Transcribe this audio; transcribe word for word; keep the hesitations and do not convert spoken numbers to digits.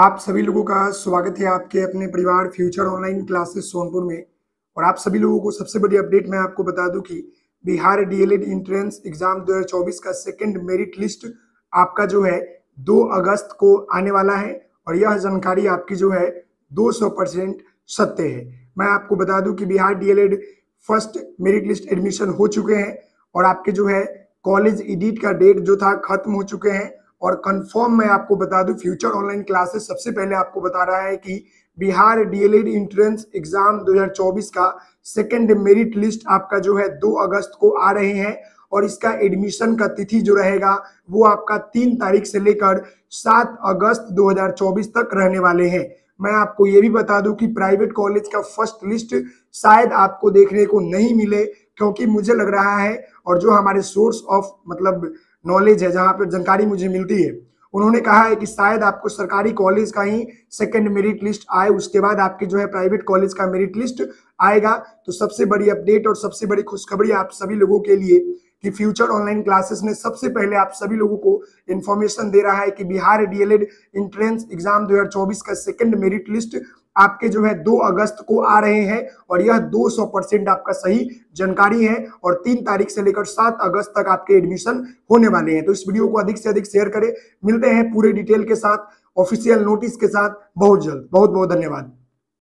आप सभी लोगों का स्वागत है आपके अपने परिवार फ्यूचर ऑनलाइन क्लासेस सोनपुर में। और आप सभी लोगों को सबसे बड़ी अपडेट मैं आपको बता दूं कि बिहार डीएलएड एंट्रेंस एग्जाम दो हज़ार चौबीस का सेकंड मेरिट लिस्ट आपका जो है दो अगस्त को आने वाला है। और यह जानकारी आपकी जो है दो सौ परसेंट सत्य है। मैं आपको बता दूं कि Bihar DElEd first merit list admission हो चुके हैं और आपके जो है कॉलेज एडिट का डेट जो था खत्म हो चुके हैं। और कंफर्म मैं आपको बता दूं, फ्यूचर ऑनलाइन क्लासेस सबसे पहले आपको बता रहा है कि बिहार डीएलएड एंट्रेंस एग्जाम दो हज़ार चौबीस का सेकंड मेरिट लिस्ट आपका जो है दो अगस्त को आ रहे हैं। और इसका एडमिशन का तिथि जो रहेगा वो आपका तीन तारीख से लेकर सात अगस्त दो हज़ार चौबीस तक रहने वाले हैं। मैं आपको ये भी बता दूं कि प्राइवेट कॉलेज का फर्स्ट लिस्ट शायद आपको देखने को नहीं मिले, क्योंकि मुझे लग रहा है और जो हमारे सोर्स ऑफ मतलब नॉलेज है, जहां पर जानकारी मुझे मिलती है, उन्होंने कहा है कि शायद आपको सरकारी कॉलेज का ही सेकंड मेरिट लिस्ट आए, उसके बाद आपके जो है प्राइवेट कॉलेज का मेरिट लिस्ट आएगा। तो सबसे बड़ी अपडेट और सबसे बड़ी खुशखबरी आप सभी लोगों के लिए कि फ्यूचर ऑनलाइन क्लासेस ने सबसे पहले आप सभी लोगों को इन्फॉर्मेशन दे रहा है कि बिहार डीएलएड एंट्रेंस एग्जाम दो हज़ार चौबीस का सेकंड मेरिट लिस्ट आपके जो है दो अगस्त को आ रहे हैं। और यह दो सौ परसेंट आपका सही जानकारी है। और तीन तारीख से लेकर सात अगस्त तक आपके एडमिशन होने वाले हैं। तो इस वीडियो को अधिक से अधिक शेयर करें। मिलते हैं पूरे डिटेल के साथ, ऑफिशियल नोटिस के साथ बहुत जल्द। बहुत बहुत धन्यवाद।